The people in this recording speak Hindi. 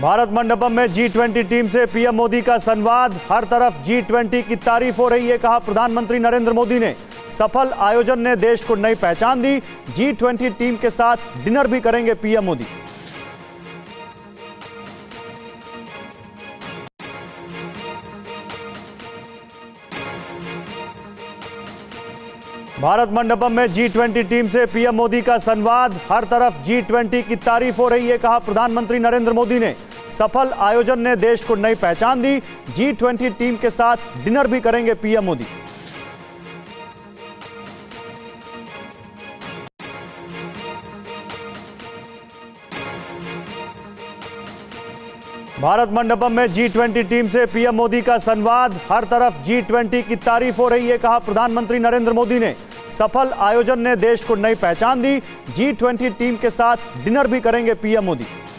भारत मंडपम में G20 टीम से पीएम मोदी का संवाद, हर तरफ G20 की तारीफ हो रही है, कहा प्रधानमंत्री नरेंद्र मोदी ने। सफल आयोजन ने देश को नई पहचान दी। G20 टीम के साथ डिनर भी करेंगे पीएम मोदी। भारत मंडपम में G20 टीम से पीएम मोदी का संवाद, हर तरफ G20 की तारीफ हो रही है, कहा प्रधानमंत्री नरेंद्र मोदी ने। सफल आयोजन ने देश को नई पहचान दी। G20 टीम के साथ डिनर भी करेंगे पीएम मोदी। भारत मंडपम में G20 टीम से पीएम मोदी का संवाद, हर तरफ G20 की तारीफ हो रही है, कहा प्रधानमंत्री नरेंद्र मोदी ने। सफल आयोजन ने देश को नई पहचान दी। G20 टीम के साथ डिनर भी करेंगे पीएम मोदी।